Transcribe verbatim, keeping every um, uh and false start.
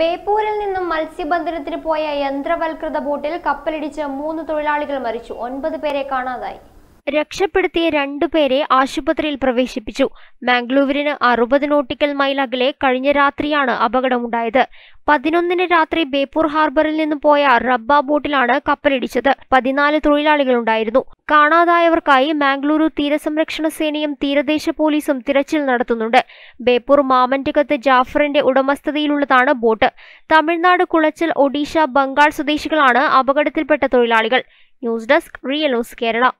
ബേപ്പൂരിൽ നിന്നും മത്സ്യബന്ധനത്തിന് പോയ യന്ത്രവൽകൃത ബോട്ടിൽ കപ്പലിടിച്ച് മൂന്ന് തൊഴിലാളികൾ മരിച്ചു, ഒൻപത് പേരെ കാണാതായി. രക്ഷപ്പെടുത്തിയ രണ്ടുപേരെ ആശുപത്രിയിൽ പ്രവേശിപ്പിച്ചു. മാംഗ്ലൂരിന് അറുപത് നോട്ടിക്കൽ മൈൽ അകലെ കഴിഞ്ഞ രാത്രിയാണ് അപകടമുണ്ടായത്. പതിനൊന്നിന് രാത്രി ബേപ്പൂർ ഹാർബറിൽ നിന്ന് പോയ റബ്ബ ബോട്ടിലാണ് കപ്പലിടിച്ചത്. പതിനാല് തൊഴിലാളികളുണ്ടായിരുന്നു. കാണാതായവർക്കായി മാംഗ്ലൂരു തീരസംരക്ഷണ സേനയും തീരദേശ പോലീസും തിരച്ചിൽ നടത്തുന്നുണ്ട്. ബേപ്പൂർ മാമന്റകത്ത് ജാഫറിന്റെ ഉടമസ്ഥതയിലുള്ളതാണ് ബോട്ട്. തമിഴ്നാട്, കുളച്ചൽ, ഒഡീഷ, ബംഗാൾ സ്വദേശികളാണ് അപകടത്തിൽപ്പെട്ട തൊഴിലാളികൾ. News desk real news Kerala.